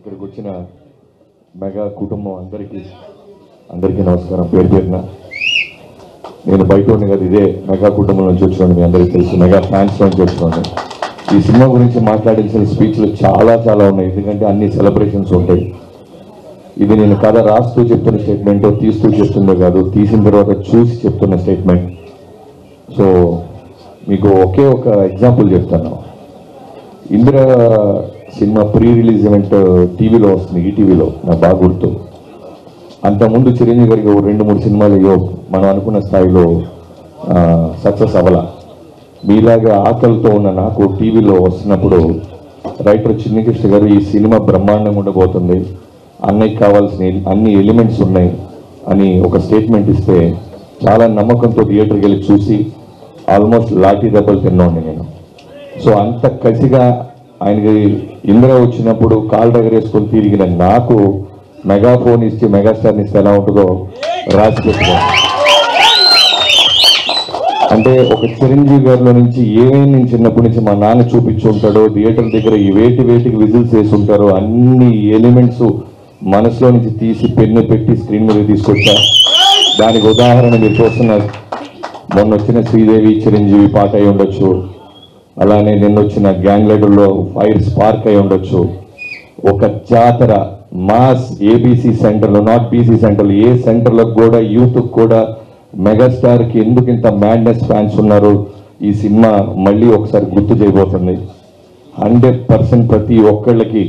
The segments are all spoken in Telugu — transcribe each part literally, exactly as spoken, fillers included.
ఇక్కడికి వచ్చిన మెగా కుటుంబం అందరికీ అందరికీ నమస్కారం. పేరు పేరున నేను బయట ఉండే కదా, ఇదే మెగా కుటుంబం నుంచి వచ్చాను, మీ అందరికీ తెలుసు, మెగా ఫ్యాన్స్ నుంచి వచ్చాను. ఈ సినిమా గురించి మాట్లాడాల్సిన స్పీచ్లు చాలా చాలా ఉన్నాయి, ఎందుకంటే అన్ని సెలబ్రేషన్స్ ఉంటాయి. ఇది నేను కథ రాస్తూ చెప్తున్న స్టేట్మెంట్, తీస్తూ చెప్తుందో కాదు, తీసిన తర్వాత చూసి చెప్తున్న స్టేట్మెంట్. సో మీకు ఒకే ఒక ఎగ్జాంపుల్ చెప్తాను. Indira cinema pre release event టీవీలో వస్తుంది, ఈటీవీలో, నా బాగా గుర్తు. అంతకుముందు చిరంజీవి గారికి రెండు మూడు సినిమాలు మనం అనుకున్న స్థాయిలో సక్సెస్ అవ్వాల. మీలాగా ఆకలితో ఉన్న నాకు టీవీలో వస్తున్నప్పుడు రైటర్ చిన్నకృష్ణ గారు ఈ సినిమా బ్రహ్మాండంగా ఉండబోతుంది, అన్నయ్యకి కావాల్సిన అన్ని ఎలిమెంట్స్ ఉన్నాయి అని ఒక స్టేట్మెంట్ ఇస్తే చాలా నమ్మకంతో థియేటర్కి వెళ్ళి చూసి ఆల్మోస్ట్ లాఠీ దెబ్బలు తిన్నాను నేను. సో అంత కసిగా ఆయనకి ఇందిరా వచ్చినప్పుడు కాల్ దగ్గర వేసుకొని తిరిగిన నాకు మెగా ఫోన్ ఇచ్చి మెగాస్టార్ని ఇస్తే ఎలా ఉంటుందో రాసి పెట్టుకోవాలి. అంటే ఒక చిరంజీవి గారిలో నుంచి ఏమేమి నేను చిన్నప్పటి నుంచి మా నాన్న చూపించుంటాడో, థియేటర్ దగ్గర ఈ వేటి వేటికి విజిల్స్ వేసి ఉంటారో, అన్ని ఎలిమెంట్స్ మనసులో నుంచి తీసి పెన్ను పెట్టి స్క్రీన్ మీద తీసుకొచ్చా. దానికి ఉదాహరణ మీరు చూస్తున్న మొన్న వచ్చిన శ్రీదేవి చిరంజీవి పాట అయి ఉండొచ్చు, అలానే నిన్న వచ్చిన గ్యాంగ్ లీడర్లో ఫైర్ స్పార్క్ అయి ఉండొచ్చు. ఒక జాతర మాస్ ఏబీసీ సెంటర్లో, నాట్ బీసీ సెంటర్లో, ఏ సెంటర్లో కూడా యూత్ కూడా మెగాస్టార్కి ఎందుకు ఇంత మ్యాడ్నెస్ ఫ్యాన్స్ ఉన్నారు, ఈ సినిమా మళ్ళీ ఒకసారి గుర్తు చేయబోతుంది. హండ్రెడ్ పర్సెంట్ ప్రతి ఒక్కళ్ళకి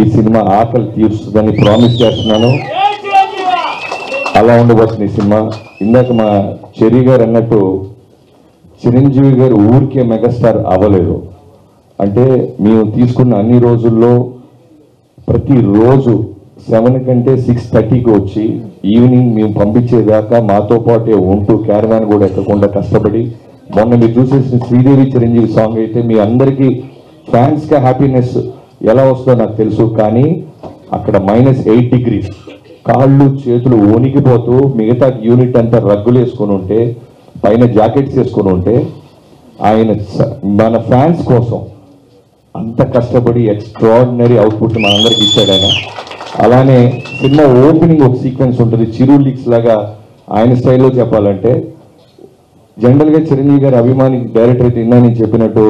ఈ సినిమా ఆకలి తీరుస్తుందని ప్రామిస్ చేస్తున్నాను. అలా ఉండబోతుంది ఈ సినిమా. ఇందాక మా చెరి గారు అన్నట్టు చిరంజీవి గారు ఊరికే మెగాస్టార్ అవ్వలేదు. అంటే మేము తీసుకున్న అన్ని రోజుల్లో ప్రతిరోజు సెవెన్ కంటే సిక్స్ థర్టీకి వచ్చి ఈవినింగ్ మేము పంపించేదాకా మాతో పాటే ఉంటూ క్యారవాన్ కూడా ఎక్కకుండా కష్టపడి, మొన్న మీరు చూసేసిన శ్రీదేవి చిరంజీవి సాంగ్ అయితే మీ అందరికీ ఫ్యాన్స్గా హ్యాపీనెస్ ఎలా వస్తుందో నాకు తెలుసు, కానీ అక్కడ మైనస్ ఎయిట్ డిగ్రీస్ కాళ్ళు చేతులు వణికిపోతూ మిగతా యూనిట్ అంతా రగ్గులు వేసుకొని ఉంటే, పైన జాకెట్స్ వేసుకొని ఉంటే, ఆయన మన ఫ్యాన్స్ కోసం అంత కష్టపడి ఎక్స్ట్రాడినరీ అవుట్పుట్ మనందరికి ఇచ్చాడు ఆయన. అలానే సినిమా ఓపెనింగ్ ఒక సీక్వెన్స్ ఉంటుంది, చిరు లీక్స్ లాగా ఆయన స్టైల్లో చెప్పాలంటే. జనరల్గా చిరంజీవి గారి అభిమాని డైరెక్టర్ అయితే నిన్న నేను చెప్పినట్టు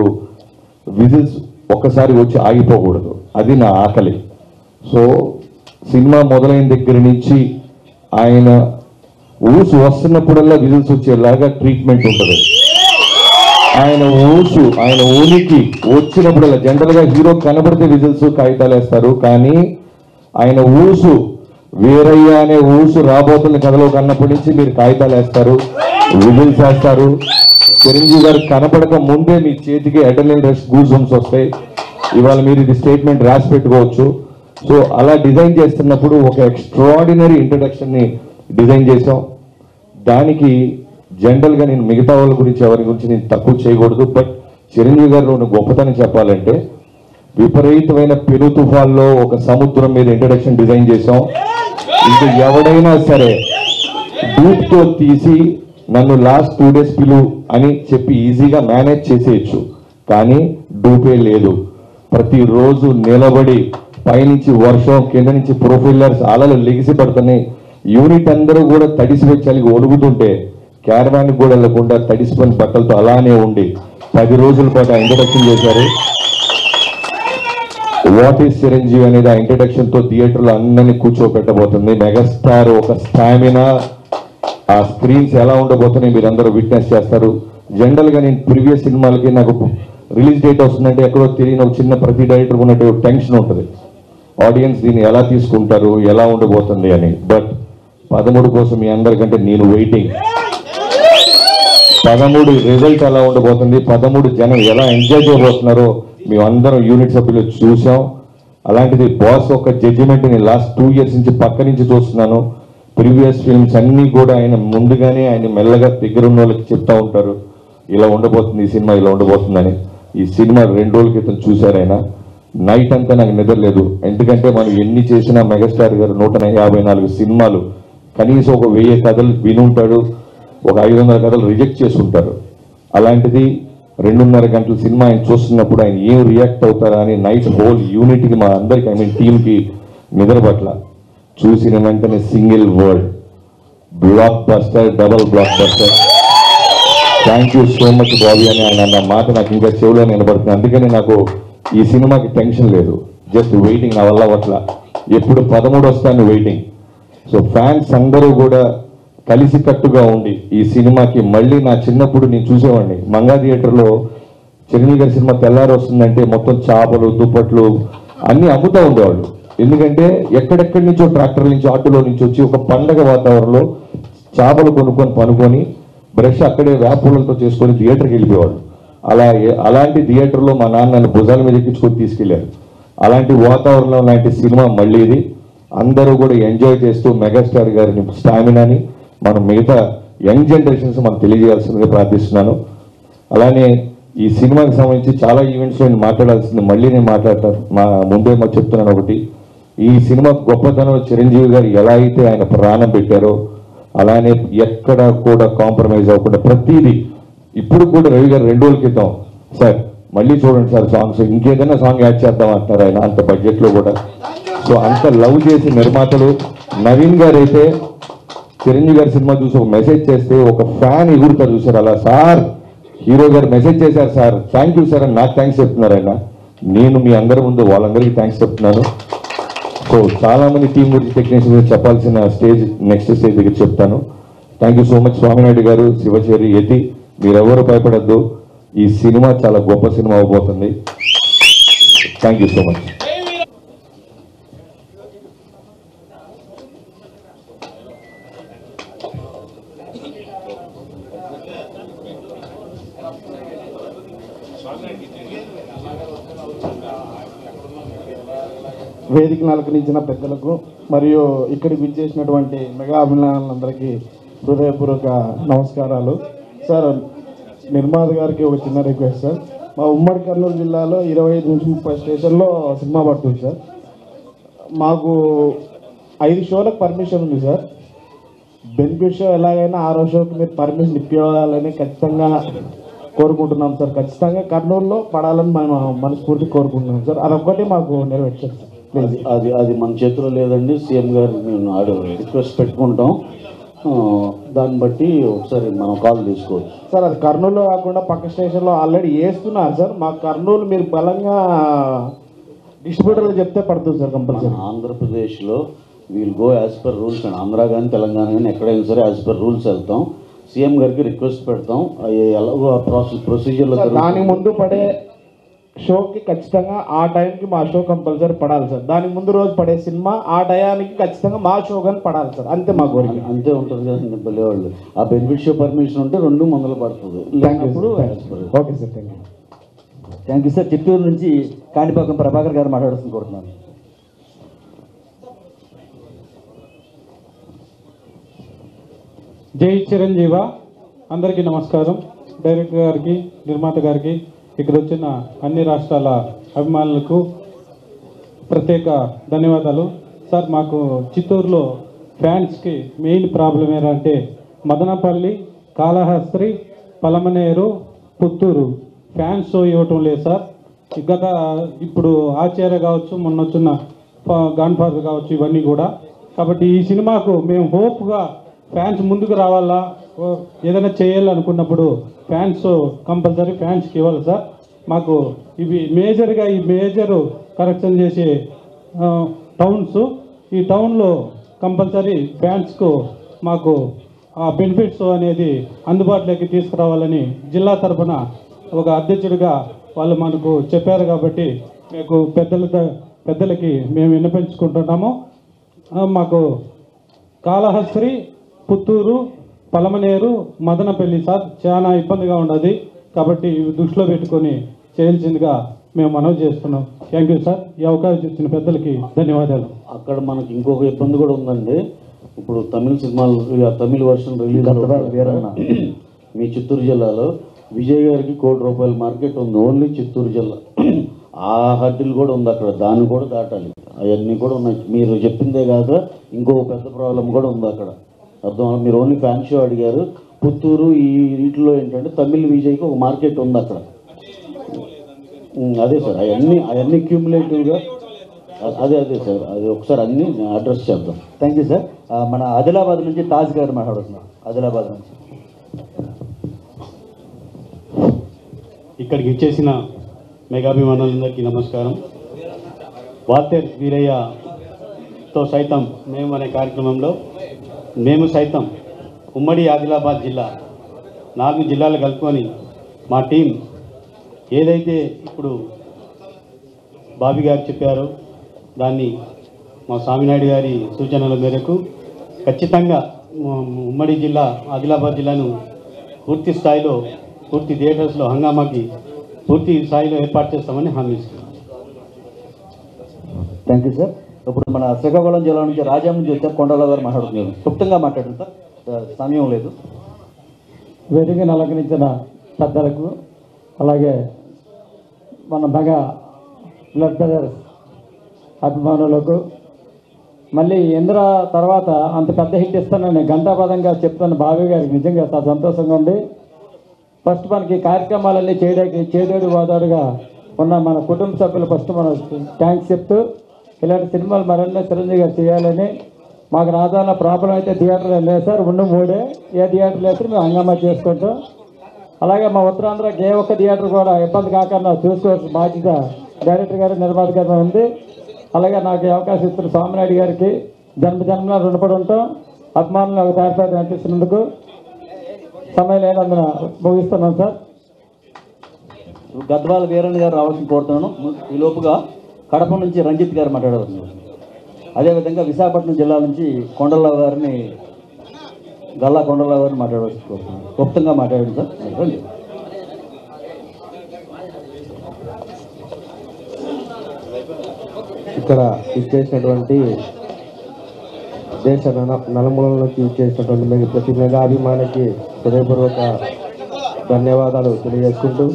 విజిల్స్ ఒక్కసారి వచ్చి ఆగిపోకూడదు, అది నా ఆకలి. సో సినిమా మొదలైన దగ్గర నుంచి ఆయన ఊసు వస్తున్నప్పుడల్లా విజిల్స్ వచ్చేలాగా ట్రీట్మెంట్ ఉంటుంది. ఆయన ఊసు ఆయన ఊనికి వచ్చినప్పుడల్లా, జనరల్గా హీరో కనబడితే విజిల్స్ కాగితాలు వేస్తారు, కానీ ఆయన ఊసు వీరయ్య అనే ఊసు రాబోతున్న కథలో కన్నప్పటి నుంచి మీరు కాగితాలు వేస్తారు, విజిల్స్ వేస్తారు. చిరంజీవి గారు కనపడక ముందే మీ చేతికి అడ్రినలిన్ రష్, గూస్ బంప్స్ వస్తాయి. ఇవాళ మీరు ఇది స్టేట్మెంట్ రాసి పెట్టుకోవచ్చు. సో అలా డిజైన్ చేస్తున్నప్పుడు ఒక ఎక్స్ట్రాడినరీ ఇంట్రడక్షన్ని డిజైన్ చేసాం. దానికి జనరల్గా నేను మిగతా వాళ్ళ గురించి ఎవరి గురించి నేను తక్కువ చేయకూడదు, బట్ చిరంజీవి గారిలో ఉన్న గొప్పతనం చెప్పాలంటే విపరీతమైన పెను తుఫాన్లో ఒక సముద్రం మీద ఇంట్రడక్షన్ డిజైన్ చేసాం. ఇంకా ఎవడైనా సరే డూప్తో తీసి నన్ను లాస్ట్ టూ డేస్ పిలు అని చెప్పి ఈజీగా మేనేజ్ చేసేయచ్చు, కానీ డూపే లేదు. ప్రతిరోజు నిలబడి పైనుంచి వర్షం, కింద నుంచి ప్రొఫైలర్స్ అలలు లెగిసి పడుతున్నాయి, యూనిట్ అందరూ కూడా తడిసి వచ్చాలి ఒలుగుతుంటే క్యారవాన్ కూడా వెళ్ళకుండా తడిసిపోయిన బట్టలతో అలానే ఉండి పది రోజుల పాటు ఆ ఇంట్రడక్షన్ చేశారు. వాట్ ఈస్ చిరంజీవి అనేది ఆ ఇంట్రడక్షన్తో థియేటర్లో అందరినీ కూర్చోబెట్టబోతుంది. మెగాస్టార్ ఒక స్టామినా, ఆ స్క్రీన్స్ ఎలా ఉండబోతున్నాయి మీరు అందరూ విట్నెస్ చేస్తారు. జనరల్గా నేను ప్రీవియస్ సినిమాలకి నాకు రిలీజ్ డేట్ వస్తుందంటే ఎక్కడో తెలియని ఒక చిన్న ప్రతి డైరెక్టర్ ఉన్నట్టు టెన్షన్ ఉంటుంది, ఆడియన్స్ దీన్ని ఎలా తీసుకుంటారు, ఎలా ఉండబోతుంది అని. బట్ పదమూడు కోసం మీ అందరికంటే నేను వెయిటింగ్. పదమూడు రిజల్ట్ ఎలా ఉండబోతుంది, పదమూడు జనం ఎలా ఎంజాయ్ చేయబోతున్నారో మేమందరం యూనిట్ సభ్యులు చూసాం. అలాంటిది బాస్ ఒక జడ్జిమెంట్ని లాస్ట్ టూ ఇయర్స్ నుంచి పక్క నుంచి చూస్తున్నాను. ప్రీవియస్ ఫిల్మ్స్ అన్నీ కూడా ఆయన ముందుగానే ఆయన మెల్లగా దగ్గర ఉన్న వాళ్ళకి చెప్తా ఉంటారు, ఇలా ఉండబోతుంది ఈ సినిమా, ఇలా ఉండబోతుందని. ఈ సినిమా రెండు రోజుల క్రితం చూశారైనా నైట్ అంతా నాకు నిద్రలేదు, ఎందుకంటే మనం ఎన్ని చేసినా మెగాస్టార్ గారు నూట యాభై నాలుగు సినిమాలు, కనీసం ఒక వెయ్యి కథలు వినుంటాడు, ఒక ఐదు వందల కథలు రిజెక్ట్ చేసి ఉంటారు. అలాంటిది రెండున్నర గంటల సినిమా ఆయన చూస్తున్నప్పుడు ఆయన ఏం రియాక్ట్ అవుతారా అని నైట్ హోల్ యూనిట్ కి మా అందరికి ఐ మీన్ టీమ్ కి నిద్రపట్ల. చూసిన వెంటనే single word blockbuster, double blockbuster, thank you so much Bobby అని ఆయన అన్న మాట నాకు ఇంకా చెవులో నిలబడుతుంది. అందుకని నాకు ఈ సినిమాకి టెన్షన్ లేదు, జస్ట్ వెయిటింగ్, నా వల్ల అట్ల ఎప్పుడు పదమూడు వస్తాను వెయిటింగ్. సో ఫ్యాన్స్ అందరూ కూడా కలిసికట్టుగా ఉండి ఈ సినిమాకి మళ్ళీ, నా చిన్నప్పుడు నేను చూసేవాడిని మంగా థియేటర్లో చిరంజీవి గారి సినిమా తెల్లారు వస్తుందంటే మొత్తం చేపలు దుప్పట్లు అన్నీ అమ్ముతూ ఉండేవాళ్ళు. ఎందుకంటే ఎక్కడెక్కడి నుంచో ట్రాక్టర్ నుంచి ఆటోలో నుంచి వచ్చి ఒక పండగ వాతావరణంలో చేపలు కొనుక్కొని పనుకొని బ్రష్ అక్కడే వ్యాపారాలతో చేసుకొని థియేటర్కి వెళ్ళిపోయేవాళ్ళు. అలా అలాంటి థియేటర్లో మా నాన్న నన్ను భుజాల మీద ఎక్కించుకొని తీసుకెళ్ళారు. అలాంటి వాతావరణం లాంటి సినిమా మళ్ళీ ఇది. అందరూ కూడా ఎంజాయ్ చేస్తూ మెగాస్టార్ గారిని స్టామినాని మనం మిగతా యంగ్ జనరేషన్స్ మనం తెలియజేయాల్సిందిగా ప్రార్థిస్తున్నాను. అలానే ఈ సినిమాకి సంబంధించి చాలా ఈవెంట్స్లో నేను మాట్లాడాల్సింది మళ్ళీ నేను మాట్లాడతాను, మా ముందే మాకు చెప్తున్నాను. ఒకటి, ఈ సినిమా గొప్పతనం చిరంజీవి గారు ఎలా అయితే ఆయన ప్రాణం పెట్టారో అలానే ఎక్కడ కూడా కాంప్రమైజ్ అవ్వకుండా ప్రతిదీ. ఇప్పుడు కూడా రవి గారు రెండు రోజుల క్రితం, సార్ మళ్ళీ చూడండి సార్ సాంగ్స్ ఇంకేదైనా సాంగ్ యాడ్ చేద్దాం అంటున్నారు ఆయన, అంత బడ్జెట్లో కూడా. సో అంత లవ్ చేసే నిర్మాతలు. నవీన్ గారు అయితే చిరంజీవి గారి సినిమా చూసి ఒక మెసేజ్ చేస్తే ఒక ఫ్యాన్ ఎగురుతారు చూసారు, అలా సార్ హీరో గారు మెసేజ్ చేశారు సార్, థ్యాంక్ యూ సార్ అని నాకు థ్యాంక్స్ చెప్తున్నారు ఆయన. నేను మీ అందరి ముందు వాళ్ళందరికీ థ్యాంక్స్ చెప్తున్నాను. సో చాలామంది టీం గురించి టెక్నీషియన్స్ గురించి చెప్పాల్సిన స్టేజ్ నెక్స్ట్ స్టేజ్ దగ్గర చెప్తాను. Thank you so much Swaminaidu గారు, శివచేరి, యతి, మీరెవరు భయపడద్దు, ఈ సినిమా చాలా గొప్ప సినిమా అవబోతుంది. Thank you so much. వేదిక నలకరించిన పెద్దలకు మరియు ఇక్కడికి విచ్చేసినటువంటి మెగా అభిమానులందరికీ హృదయపూర్వక నమస్కారాలు. సార్, నిర్మాత గారికి ఒక చిన్న రిక్వెస్ట్ సార్, మా ఉమ్మడి కర్నూలు జిల్లాలో ఇరవై ఐదు నుంచి ముప్పై స్టేషన్లో సినిమా పడుతుంది సార్. మాకు ఐదు షోలకు పర్మిషన్ ఉంది సార్. బెనిఫిట్ షో ఎలాగైనా ఆరో షోకి మీరు పర్మిషన్ ఇప్పించాలని ఖచ్చితంగా కోరుకుంటున్నాం సార్. ఖచ్చితంగా కర్నూలులో పడాలని మనం మనస్ఫూర్తి కోరుకుంటున్నాం సార్. అదొక్కటి మాకు నెరవేర్చారు సార్. అది అది అది మన చేతిలో లేదండి. సీఎం గారు మేము ఆడ రిక్వెస్ట్ పెట్టుకుంటాం, దాన్ని బట్టి ఒకసారి మనం కాల్ తీసుకోవచ్చు సార్. అది కర్నూలు కాకుండా పక్క స్టేషన్లో ఆల్రెడీ వేస్తున్నారు సార్. మా కర్నూలు మీరు బలంగా డిస్ట్రిబ్యూటర్లు చెప్తే పడుతుంది సార్ కంపల్సరీ. ఆంధ్రప్రదేశ్లో we'll go as per rules అండి. ఆంధ్ర కానీ తెలంగాణ కానీ ఎక్కడైనా సరే యాజ్ పర్ రూల్స్ వెళ్తాం. సీఎం గారికి రిక్వెస్ట్ పెడతాం, ఎలాగో ప్రాసెస్ ప్రొసీజర్లో దాని ముందు పడే షోకి ఖచ్చితంగా ఆ టైంకి మా షో కంపల్సరీ పడాలి సార్. దాని ముందు రోజు పడే సినిమా ఆ టయానికి ఖచ్చితంగా మా షో కానీ పడాలి సార్. అంతే మా కోరిక. అంతే ఉంటుంది కదండి బలేవాళ్ళు. ఆ బెనిఫిట్ షో పర్మిషన్ ఉంటే రెండు మొదలు పడుతుంది. Okay sir, thank you. Thank you sir. Chittoor నుంచి కాణిపాకం ప్రభాకర్ గారు మాట్లాడుతూ కోరుతున్నాను. జై చిరంజీవి. అందరికీ నమస్కారం. డైరెక్టర్ గారికి, నిర్మాత గారికి, ఇక్కడ వచ్చిన అన్ని రాష్ట్రాల అభిమానులకు ప్రత్యేక ధన్యవాదాలు సార్. మాకు చిత్తూరులో ఫ్యాన్స్కి మెయిన్ ప్రాబ్లం ఏంటంటే మదనపల్లి, కాళహస్త్రి, పలమనేరు, పుత్తూరు ఫ్యాన్స్ షో ఇవ్వటం లేదు సార్. గత ఇప్పుడు ఆచార్య కావచ్చు, మొన్న వచ్చిన గాన్ ఫాదర్ కావచ్చు, ఇవన్నీ కూడా. కాబట్టి ఈ సినిమాకు మేము హోప్గా ఫ్యాన్స్ ముందుకు రావాలా, ఏదైనా చేయాలనుకున్నప్పుడు ఫ్యాన్స్ కంపల్సరీ ఫ్యాన్స్కి ఇవ్వాలి సార్. మాకు ఇవి మేజర్గా ఈ మేజరు కరెక్షన్ చేసే టౌన్స్, ఈ టౌన్లో కంపల్సరీ ఫ్యాన్స్కు మాకు ఆ బెనిఫిట్స్ అనేది అందుబాటులోకి తీసుకురావాలని జిల్లా తరఫున ఒక అధ్యక్షుడిగా వాళ్ళు మనకు చెప్పారు. కాబట్టి మీకు పెద్దల పెద్దలకి మేము విన్నపించుకుంటున్నాము. మాకు కాళహస్త్రి, పుత్తూరు, పలమనేరు, మదనపల్లి సార్ చాలా ఇబ్బందిగా ఉండదు. కాబట్టి ఇవి దృష్టిలో పెట్టుకొని చేయాల్సిందిగా మేము మనవి చేస్తున్నాం. Thank you sir. ఈ అవకాశం ఇచ్చిన పెద్దలకి ధన్యవాదాలు. అక్కడ మనకి ఇంకొక ఇబ్బంది కూడా ఉందండి. ఇప్పుడు తమిళ సినిమాలు, తమిళ వర్షన్ రిలీజ్ వేరన్నా మీ చిత్తూరు జిల్లాలో విజయ్ గారికి కోటి రూపాయల మార్కెట్ ఉంది ఓన్లీ చిత్తూరు జిల్లా. ఆ హర్డిల్ కూడా ఉంది అక్కడ, దాన్ని కూడా దాటాలి. అవన్నీ కూడా ఉన్నాయి. మీరు చెప్పిందే కాక ఇంకొక పెద్ద ప్రాబ్లం కూడా ఉంది అక్కడ. అర్థం, మీరు ఓన్లీ ఫ్యాన్ షో అడిగారు, पुत्तूरु वीटे तमिल विजय की मार्केट उ अदे सर अवी अवी क्यूमुलेटिव अदे अदे सर अदर अभी अड्रस थैंक यू सर मैं आदिलाबाद नीचे ताज गारु मात्लाडुतुन्ना आदिलाबाद इक्कडिकि वच्चेसिन मेगाभिमानुलंदरिकी नमस्कारम वाल्टेर वीरय्या तो सैतम मेमु अने कार्यक्रमंलो मेमु सैतम उम्मडी आदिलाबाद जिल्ला नालुगु जिल्लालु कलुपुकोनि मा टीम ఏదైతే ఇప్పుడు బాబీ గారు చెప్పారో దాన్ని మా సామినాయుడు గారి సూచనల మేరకు ఖచ్చితంగా ఉమ్మడి జిల్లా ఆదిలాబాద్ జిల్లాను పూర్తి స్థాయిలో పూర్తి దేశంలో హంగామాకి పూర్తి స్థాయిలో ఏర్పాటు చేస్తామని హామీ ఇస్తున్నాను. Thank you sir. ఇప్పుడు మన శ్రీకాకుళం జిల్లా నుంచి రాజాం జిల్లా కొండల గారు మాట్లాడుతున్నారు. సుప్తంగా మాట్లాడండి సార్, సమయం లేదు. వేదిక నలకనించిన పెద్దలకు అలాగే మన మగ బ్లడ్ బ్రదర్స్ అభిమానులకు మళ్ళీ ఇంద్ర తర్వాత అంత పెద్ద హిట్ ఇస్తానని గంటాపదంగా చెప్తున్న బాబీ గారికి నిజంగా చాలా సంతోషంగా ఉంది. ఫస్ట్ మనకి కార్యక్రమాలన్నీ చేయడానికి చేదోడు వాదోడుగా ఉన్న మన కుటుంబ సభ్యులు ఫస్ట్ మనం థ్యాంక్స్ చెప్తూ ఇలాంటి సినిమాలు మరెన్నో చిరంజీవి గారు చేయాలని మాకు రాజాన్న ప్రాబ్లం అయితే థియేటర్లు లేదు సార్, ఉన్న మూడే ఏ థియేటర్లు అయితే మేము హంగామా చేసుకుంటాం. అలాగే మా ఉత్తరాంధ్రకి ఏ ఒక్క థియేటర్ కూడా ఇబ్బంది కాకుండా చూసుకోవాల్సిన బాధ్యత డైరెక్టర్ గారు నిర్మాత గారు ఉంది. అలాగే నాకు అవకాశం ఇస్తున్న సామినాయుడు గారికి జన్మజన్మలో రుణపడి ఉంటాం. అభిమానులు ఒక తారపేట నటిస్తున్నందుకు సమయం లేనందున ముగిస్తున్నాను సార్. గద్వాల వీరన్న గారు రావాల్సింది కోరుతున్నాను. ఈ లోపుగా కడప నుంచి రంజిత్ గారు మాట్లాడబోతున్నారు. అదేవిధంగా విశాఖపట్నం జిల్లా నుంచి కొండలరావు గారిని గల్లా కొండలరావు గారిని మాట్లాడవలసి కోరుతున్నాను. గుప్తంగా మాట్లాడండి సార్. ఇక్కడ ఇచ్చేసినటువంటి దేశ నలుమూలలోకి ఇచ్చేసినటువంటి ప్రతి మెగాభిమానికి హృదయపూర్వక ధన్యవాదాలు తెలియజేసుకుంటూ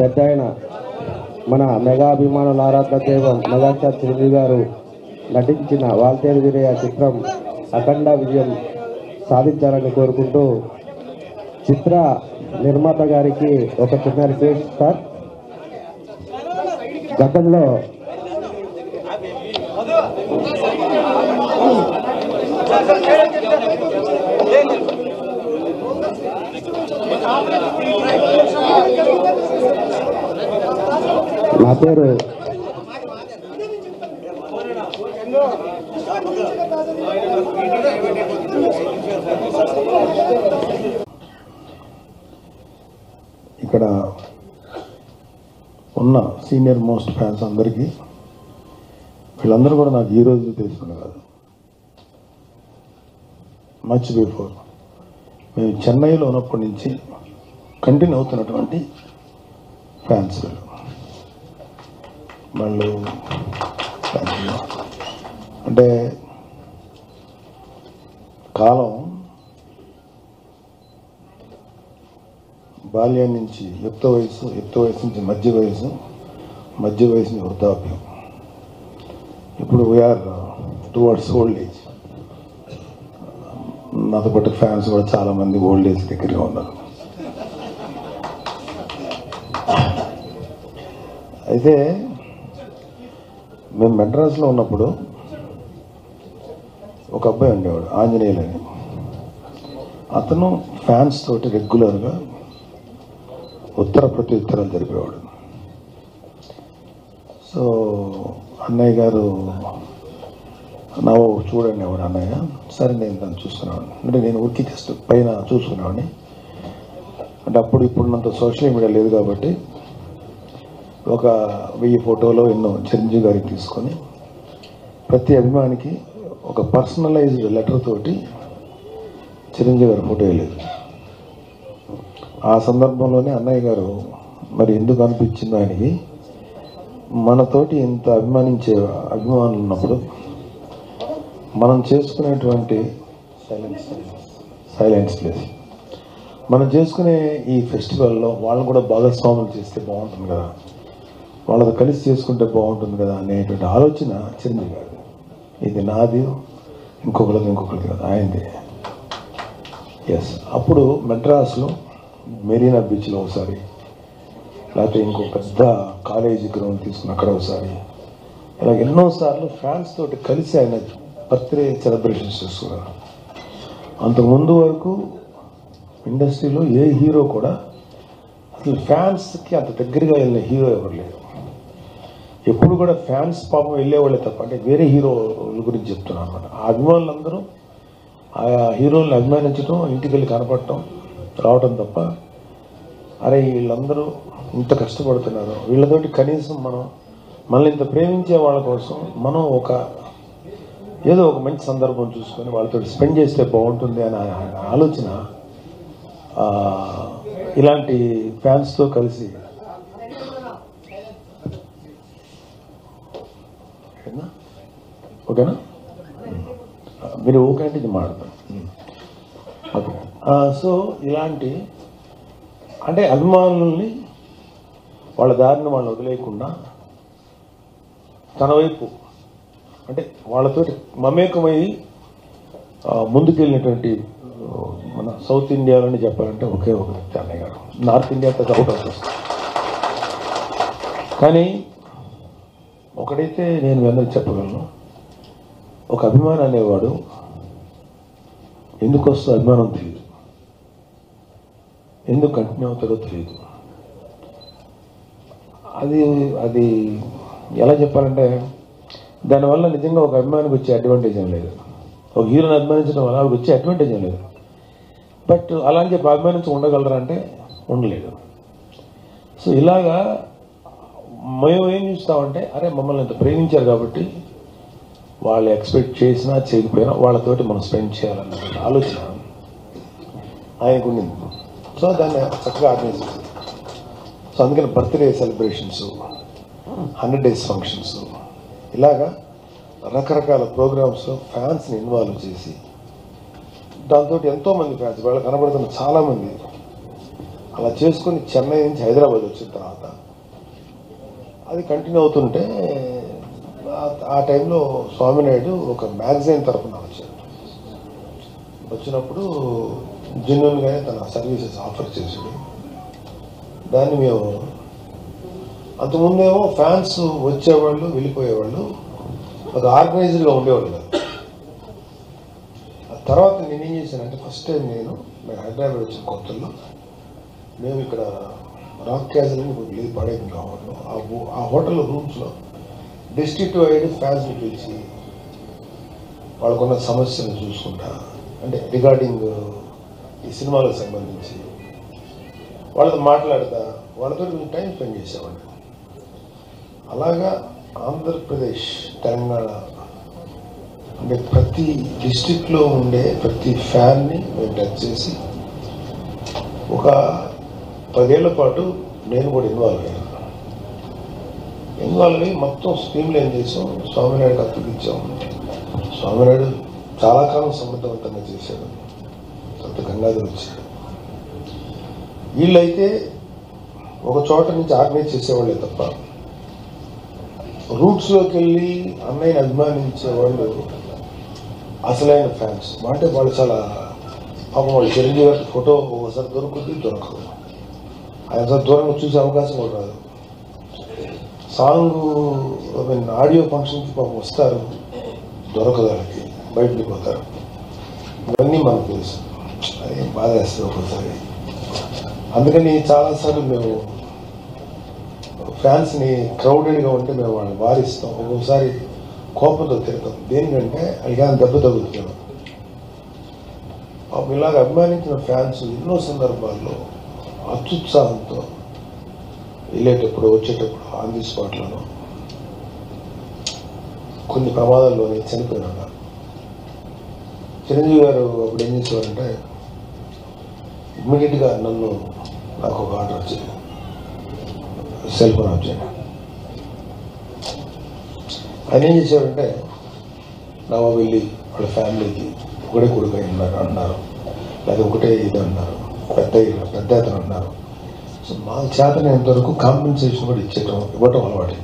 పెద్ద ఆయన మన మెగాభిమానుల ఆరాధన దైవం మెగాస్టార్ చిరంజీవి గారు నటించిన వాల్తేరు వీరయ్య చిత్రం అఖండ విజయం సాధించాలని కోరుకుంటూ చిత్ర నిర్మాత గారికి ఒక చిన్న రిక్వెస్ట్ సార్. గతంలో నా పేరు ఇక్కడ ఉన్న సీనియర్ మోస్ట్ ఫ్యాన్స్ అందరికీ వీళ్ళందరూ కూడా నాకు ఈరోజు తెలుసుకునే కాదు, మచ్ బిఫోర్ మేము చెన్నైలో ఉన్నప్పటి నుంచి కంటిన్యూ అవుతున్నటువంటి ఫ్యాన్స్ వాళ్ళు. అంటే కాలం బాల్యం నుంచి యుక్త వయసు, యుక్త వయసు నుంచి మధ్య వయసు, మధ్య వయసు నుంచి వృద్ధాప్యం, ఇప్పుడు వీఆర్ టువర్డ్స్ ఓల్డ్ ఏజ్. నాతో పాటు ఫ్యాన్స్ కూడా చాలామంది ఓల్డ్ ఏజ్ దగ్గరగా ఉన్నారు. అయితే మేము మెడ్రాస్లో ఉన్నప్పుడు ఒక అబ్బాయి ఉండేవాడు, ఆంజనేయులని. అతను ఫ్యాన్స్ తోటి రెగ్యులర్గా ఉత్తర ప్రత్యుత్తరాలు జరిపేవాడు. సో అన్నయ్య గారు నా చూడండి ఎవరు అన్నయ్య సరే నేను దాన్ని చూసుకునేవాడిని. అంటే నేను ఊరికి జస్ట్ పైన చూసుకునేవాడిని. అంటే అప్పుడు ఇప్పుడున్నంత సోషల్ మీడియా లేదు కాబట్టి ఒక వెయ్యి ఫోటోలో ఎన్నో చిరంజీవి గారికి తీసుకొని ప్రతి అభిమానికి ఒక పర్సనలైజ్డ్ లెటర్ తోటి చిరంజీవి గారి ఫోటో లేదు. ఆ సందర్భంలోనే అన్నయ్య గారు మరి ఎందుకు అనిపించింది ఆయనకి మనతోటి ఇంత అభిమానించే అభిమానులు ఉన్నప్పుడు మనం చేసుకునేటువంటి సైలెన్స్ సైలెన్స్ ప్లేస్ మనం చేసుకునే ఈ ఫెస్టివల్లో వాళ్ళని కూడా భాగస్వాములు చేస్తే బాగుంటుంది కదా, వాళ్ళతో కలిసి చేసుకుంటే బాగుంటుంది కదా అనేటువంటి ఆలోచన చిరంజీవి గారు. ఇది నాది ఇంకొకరిది ఇంకొకరిది కదా ఆయనది. ఎస్ అప్పుడు మెడ్రాస్లో మెరీనా బీచ్లో ఒకసారి, లేకపోతే ఇంకో పెద్ద కాలేజీ గ్రౌండ్ తీసుకుని అక్కడ ఒకసారి, ఇలా ఎన్నోసార్లు ఫ్యాన్స్ తోటి కలిసి ఆయన బర్త్డే సెలబ్రేషన్స్ చేసుకున్నారు. అంతకుముందు వరకు ఇండస్ట్రీలో ఏ హీరో కూడా అసలు ఫ్యాన్స్కి అంత దగ్గరగా వెళ్ళిన హీరో ఎవరు లేరు. ఎప్పుడు కూడా ఫ్యాన్స్ పాపం వెళ్ళేవాళ్ళే తప్ప, అంటే వేరే హీరోల గురించి చెప్తున్నా అనమాట. ఆ అభిమానులందరూ ఆ హీరోలను అభిమానించడం, ఇంటికి వెళ్ళి కనపడటం, రావడం తప్ప, అరే వీళ్ళందరూ ఇంత కష్టపడుతున్నారు, వీళ్ళతోటి కనీసం మనం మనల్ని ఇంత ప్రేమించే వాళ్ళ కోసం మనం ఒక ఏదో ఒక మంచి సందర్భం చూసుకొని వాళ్ళతో స్పెండ్ చేస్తే బాగుంటుంది అనే ఆలోచన ఇలాంటి ఫ్యాన్స్తో కలిసి ఓకేనా. మీరు ఓకే అంటే ఇది మాట్లాడతాను ఓకే. సో ఇలాంటి అంటే అభిమానుల్ని వాళ్ళ దారిని వాళ్ళు వదిలేయకుండా తన వైపు అంటే వాళ్ళతో మమేకమై ముందుకెళ్ళినటువంటి మన సౌత్ ఇండియాలోనే చెప్పాలంటే ఒకే ఒక వ్యక్తి అన్నయ్య గారు. నార్త్ ఇండియా అంతా అవుట్ అవుట్ వస్తుంది. కానీ ఒకడైతే నేను వెనక్కి చెప్పగలను, ఒక అభిమానం అనేవాడు ఎందుకు వస్తుందో అభిమానం తెలియదు, ఎందుకు కంటిన్యూ అవుతాడో తెలియదు. అది అది ఎలా చెప్పాలంటే దానివల్ల నిజంగా ఒక అభిమానికి వచ్చే అడ్వాంటేజ్ ఏం లేదు, ఒక హీరోని అభిమానించడం వల్ల వాళ్ళకి వచ్చే అడ్వాంటేజ్ ఏం లేదు. బట్ అలా అని చెప్పి అభిమానించి ఉండగలరా అంటే ఉండలేదు. సో ఇలాగా మేము ఏం చూస్తామంటే అరే మమ్మల్ని ఇంత ప్రేమించారు కాబట్టి వాళ్ళు ఎక్స్పెక్ట్ చేసినా చేయకపోయినా వాళ్ళతోటి మనం స్పెండ్ చేయాలన్న ఆలోచన ఆయనకు ఉండింది. సో దాన్ని చక్కగా ఆర్గనైజ్ చేశారు. సో అందుకని birthday celebrations, hundred days functions, ఇలాగా రకరకాల ప్రోగ్రామ్స్లో ఫ్యాన్స్ని ఇన్వాల్వ్ చేసి దాంతో ఎంతోమంది ఫ్యాన్స్ వాళ్ళు కనబడుతున్న చాలామంది అలా చేసుకొని చెన్నై నుంచి హైదరాబాద్ వచ్చిన తర్వాత అది కంటిన్యూ అవుతుంటే ఆ టైంలో స్వామినాయుడు ఒక మ్యాగజైన్ తరఫున వచ్చాడు. వచ్చినప్పుడు జెన్యున్గానే తన సర్వీసెస్ ఆఫర్ చేశాడు. దాన్ని మేము అంతకుముందేమో ఫ్యాన్స్ వచ్చేవాళ్ళు వెళ్ళిపోయేవాళ్ళు, ఒక ఆర్గనైజ్డ్గా ఉండేవాళ్ళు కాదు. ఆ తర్వాత నేనేం చేశానంటే ఫస్ట్ టైం నేను మేము హైదరాబాద్ వచ్చిన కొత్తల్లో మేము ఇక్కడ రాక్ క్యాజల్ అని ఇప్పుడు లేదు పడేది కావడం ఆ హోటల్ రూమ్స్లో డిస్ట్రిక్ట్ వైడ్ ఫ్యాన్స్ని పిలిచి వాళ్ళకున్న సమస్యలు చూసుకుంటా, అంటే రిగార్డింగ్ ఈ సినిమాలకు సంబంధించి వాళ్ళతో మాట్లాడతా, వాళ్ళతో మేము టైం స్పెండ్ చేసేవాడిని. అలాగా ఆంధ్రప్రదేశ్, తెలంగాణ అంటే ప్రతి డిస్ట్రిక్ట్లో ఉండే ప్రతి ఫ్యాన్ని మేము టచ్ చేసి ఒక పదేళ్ల పాటు నేను కూడా ఇన్వాల్వ్ అయ్యాను. ఇన్వాల్వ్ అయ్యి మొత్తం స్ట్రీమ్లు ఏం చేసాం, స్వామినాయుడు అప్పగించాం. స్వామినాయుడు చాలా కాలం సమర్థవంతంగా చేశాడు, అంత గంగాధర్ వచ్చాడు. వీళ్ళైతే ఒక చోట నుంచి ఆర్గనైజ్ చేసేవాళ్ళే తప్ప రూట్స్లోకి వెళ్ళి అన్నయ్యని అభిమానించే వాళ్ళు అసలైన ఫ్యాన్స్ అంటే వాళ్ళు చాలా పాపం వాళ్ళు చిరంజీవి గారి ఫోటో ఒకసారి దొరుకుద్ది, దొరకదు. ఆయన సార్ దూరంగా చూసే అవకాశం కూడా రాదు. సాంగ్ ఐ మీన్ ఆడియో ఫంక్షన్కి పాపం వస్తారు, దొరకదు, వాళ్ళకి బయటకు పోతారు. ఇవన్నీ మనకు తెలుసు, అదే బాధ వేస్తుంది ఒక్కోసారి. అందుకని చాలాసార్లు మేము ఫ్యాన్స్ని క్రౌడెడ్గా ఉంటే మేము వాళ్ళని వారిస్తాం, ఒక్కొక్కసారి కోపంతో తిరుగుతాం. దేనికంటే అడిగా దెబ్బ తగ్గుతున్నాం. ఇలాగ అభిమానించిన ఫ్యాన్స్ ఎన్నో సందర్భాల్లో అత్యుత్సాహంతో వెళ్ళేటప్పుడు వచ్చేటప్పుడు ఆన్ ది స్పాట్లోనూ కొన్ని ప్రమాదాల్లోనే చనిపోయినా చిరంజీవి గారు అప్పుడు ఏం చేసేవారంటే ఇమ్మీడియట్గా నన్ను నాకు ఒక ఆర్డర్ వచ్చింది, సెల్ ఫోన్ ఆఫ్ చేయండి. ఆయన ఏం చేశారంటే నా వెళ్ళి వాళ్ళ ఫ్యామిలీకి ఒకటే కొడుకు అయినారు అన్నారు, లేదా ఒకటే ఇది అన్నారు, పెద్ద పెద్ద అతను అన్నారు. సో మా చేతనంతవరకు కాంపెన్సేషన్ కూడా ఇచ్చేయటం ఇవ్వటం అలవాటు.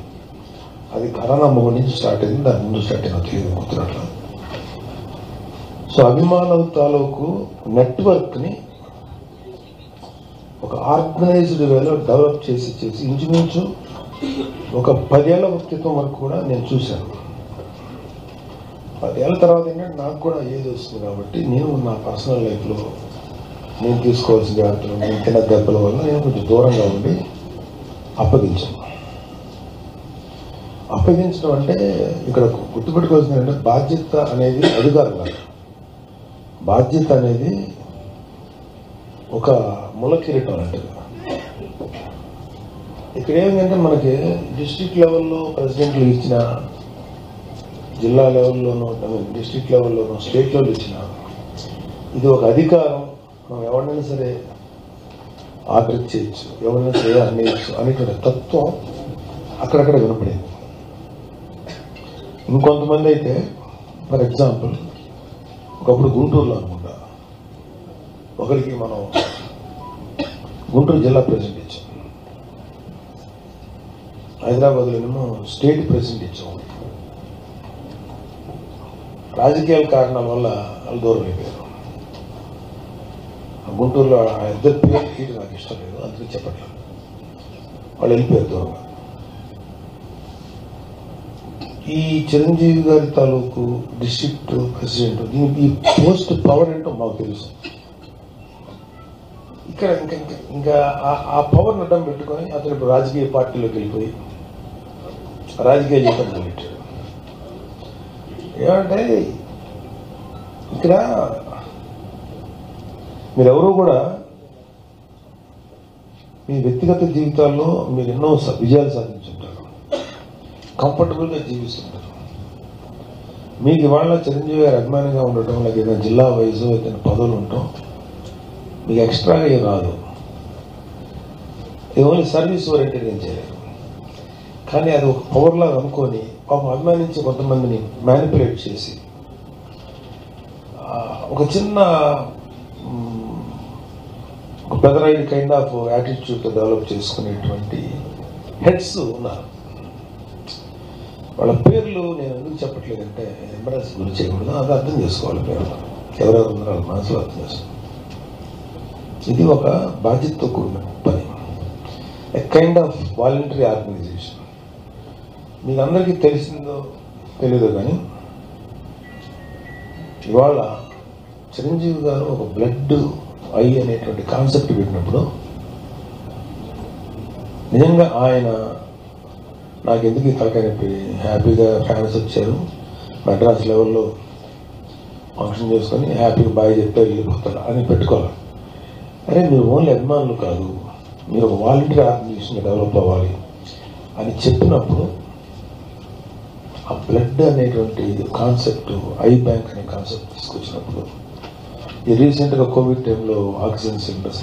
అది కరోనా మూడు నుంచి స్టార్ట్ అయింది, దాని ముందు స్టార్ట్ అయినా తెలియదు గుర్తున్నట్లు. स्वाभिमान तालूकू नेटवर्क आर्गनైజ్డ్ वेलो डेवलप इंचुमिंचु ఒక పదేళ్ల క్రితం వరకు కూడా నేను చూశాను। పదేళ్ల తర్వాత ఏంటంటే నాకు కూడా ఏజ్ వస్తుంది కాబట్టి నేను నా పర్సనల్ లైఫ్లో నేను తీసుకోవాల్సిన జాగ్రత్తలు నేను తిన్న దెబ్బల వల్ల నేను కొంచెం దూరంగా ఉండి అప్పగించాను। అప్పగించడం అంటే ఇక్కడ గుర్తుపెట్టుకోవాల్సింది అంటే బాధ్యత అనేది అధికారం కాదు, బాధ్యత అనేది ఒక మూల కిరీటం లాంటిది। इकड़े मन की डिस्ट्रिक्ट प्रेसिडेंट इच्छा जिला डिस्ट्रिक्ट स्टेट इधर अधिकार सर आदर चयु एवरना सर अने तत्व अकड़ विनपड़े। इंको मंदते फर् एग्जांपल गुंटूर की मन गुंटूर जिला प्रेसिडेंट इच्छा हैदराबाद स्टेट प्रेसिडेंट राजकीय कारण वाल दूर गुंटूर इधर पेर की अंदर चपटे वाले दूर चिरंजीवी गारी taluk district president post power इक इंका पवर ने अड्डमेटी अत राजकीय पार्टी राजकीय जीवन मोदी इकड़ेवरू व्यक्तिगत जीवता विजया साधर कंफर्टबल जीवितवा चिरंजीवी गारी अभिमान उम्मीद जिला वैसो पदवल एक्स्ट्रा राोनली सर्वीस ओरिएंटेड కానీ అది ఒక పవర్ లా అనుకొని పాపం అభిమానించి కొంతమందిని మ్యానిపులేట్ చేసి ఒక చిన్న ఒక బెదరైడ్ కైండ్ ఆఫ్ యాటిట్యూడ్ డెవలప్ చేసుకునేటువంటి హెడ్స్ ఉన్నారు। వాళ్ళ పేర్లు నేను ఎందుకు చెప్పట్లేదంటే ఎంబరాస్ గురించి చేయకూడదు, అది అర్థం చేసుకోవాలి పేరు ఎవరెవరు ఉన్నారో మనసులో అర్థం చేసుకోవాలి। ఇది ఒక బాధ్యతతో కూడిన పని, a kind of voluntary organisation. మీకు అందరికీ తెలిసిందో తెలియదు కానీ ఇవాళ చిరంజీవి గారు ఒక బ్లడ్ ఐ అనేటువంటి కాన్సెప్ట్ పెట్టినప్పుడు నిజంగా ఆయన నాకెందుకు ఈ తలకాయ నొప్పి, హ్యాపీగా ఫ్యాన్స్ వచ్చారు మద్రాస్ లెవెల్లో ఫంక్షన్ చేసుకొని హ్యాపీగా బాయ్ చెప్తే వెళ్ళిపోతారు అని పెట్టుకోవాలి। అరే మీరు ఓన్లీ అభిమానులు కాదు, మీరు ఒక వాలంటరీ ఆర్గనైజేషన్ డెవలప్ అవ్వాలి అని చెప్పినప్పుడు ఆ బ్లడ్ అనేటువంటి కాన్సెప్ట్ ఐ బ్యాంక్ అనే కాన్సెప్ట్ తీసుకొచ్చినప్పుడు ఈ రీసెంట్గా కోవిడ్ టైంలో ఆక్సిజన్ సెంటర్స్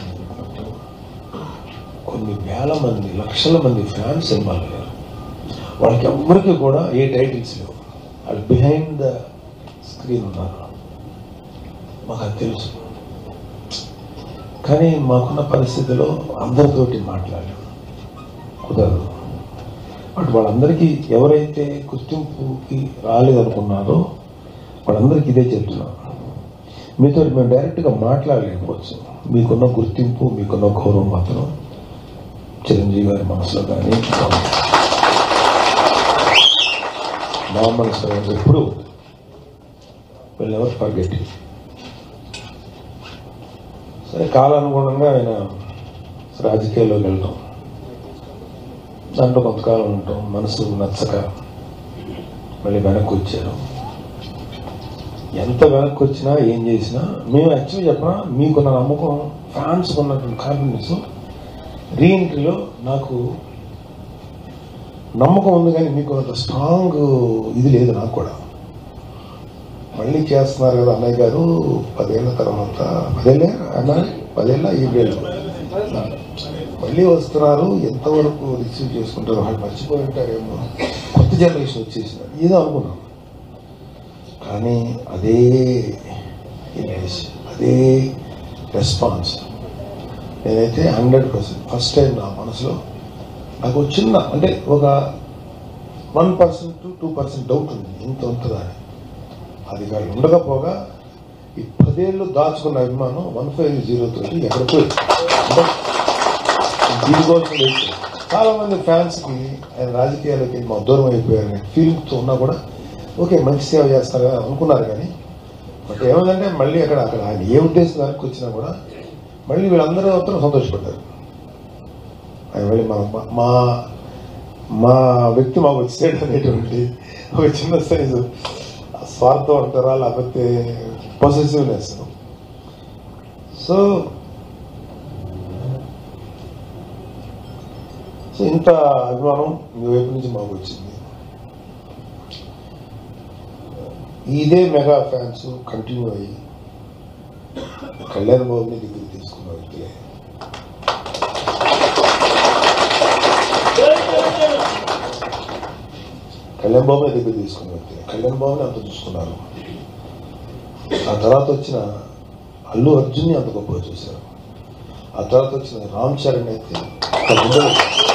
కొన్ని వేల మంది లక్షల మంది ఫ్యాన్స్ ఇన్వాల్వ్ అయ్యారు। వాళ్ళకి ఎవరికి కూడా ఏ టైటిల్స్ లేవు, వాళ్ళు బిహైండ్ ద స్క్రీన్ ఉన్నారు, మాకు అది తెలుసు। కానీ మాకున్న పరిస్థితిలో అందరితోటి మాట్లాడారు కుదరదు, అటు వాళ్ళందరికీ ఎవరైతే గుర్తింపుకి రాలేదనుకున్నారో వాళ్ళందరికీ ఇదే చెప్తున్నాను, మీతో మేము డైరెక్ట్గా మాట్లాడలేకపోవచ్చు, మీకున్న గుర్తింపు మీకున్న గౌరవం మాత్రం చిరంజీవి గారి మనసులో కానీ మా మనసులో ఎప్పుడు వీళ్ళు ఎవరు ఫర్గెట్ సరే కాలానుగుణంగా ఆయన రాజకీయాల్లోకి వెళ్ళడం దాంట్లో కొంతకాలం ఉంటాం, మనసు నచ్చక మళ్ళీ వెనక్కి వచ్చారు। ఎంత వెనక్కి వచ్చినా ఏం చేసినా మేము యాక్చువల్లీ చెప్పినా మీకున్న నమ్మకం ఫ్యాన్స్ ఉన్నటువంటి కాన్ఫిడెన్స్ రీఎంట్రీలో నాకు నమ్మకం ఉంది కానీ మీకు అంత స్ట్రాంగ్ ఇది లేదు నాకు కూడా। మళ్ళీ చేస్తున్నారు కదా అన్నయ్య గారు పదేళ్ళ తర్వాత పదేళ్ళే అన్న పదేళ్ళ ఈ వేళ్ళు మళ్ళీ వస్తున్నారు, ఎంతవరకు రిసీవ్ చేసుకుంటారు వాళ్ళు మర్చిపోయి ఉంటారేమో, కొత్త జనరేషన్ వచ్చేసినారు ఏదో అనుకున్నాం। కానీ అదే ఇమేజ్ అదే రెస్పాన్స్ నేనైతే హండ్రెడ్ పర్సెంట్ ఫస్ట్ టైం నా మనసులో నాకు చిన్న అంటే ఒక one percent to two percent doubt ఉంది, ఇంత ఉంటుందని అధికారులు ఉండకపోగా పదేళ్ళు దాచుకున్న అభిమానం వన్ ఫైవ్ జీరో తోటి ఎక్కడికి దీనికోసం చాలా మంది ఫ్యాన్స్కి ఆయన రాజకీయాలకి దూరం అయిపోయారు ఫీలింగ్తో ఉన్నా కూడా ఓకే మంచి సేవ చేస్తారు అనుకున్నారు. కానీ బట్ ఏమైందంటే మళ్ళీ అక్కడ అక్కడ ఆయన ఏ ఉద్దేశం దానికి వచ్చినా కూడా మళ్ళీ వీళ్ళందరూ మాత్రం సంతోషపడ్డారు. ఆయన మళ్ళీ మా మా మా వ్యక్తి మాకు వచ్చేది అనేటువంటి ఒక చిన్న సైజు స్వార్థం అంటారా లేకపోతే పొసెసివ్నెస్. సో సో ఇంత అభిమానం మీ వైపు నుంచి మాకు వచ్చింది. ఇదే మెగా ఫ్యాన్స్ కంటిన్యూ అయ్యి కళ్యాణ్ బాబుని దగ్గర తీసుకున్న వ్యక్తులే. కళ్యాణ్ బాబు దగ్గర తీసుకున్న వ్యక్తులే కళ్యాణ్ బాబుని అంత చూసుకున్నారు. ఆ తర్వాత వచ్చిన అల్లు అర్జున్ని అంత గొప్పగా చూశారు. ఆ తర్వాత వచ్చిన రామ్ చరణ్ అయితే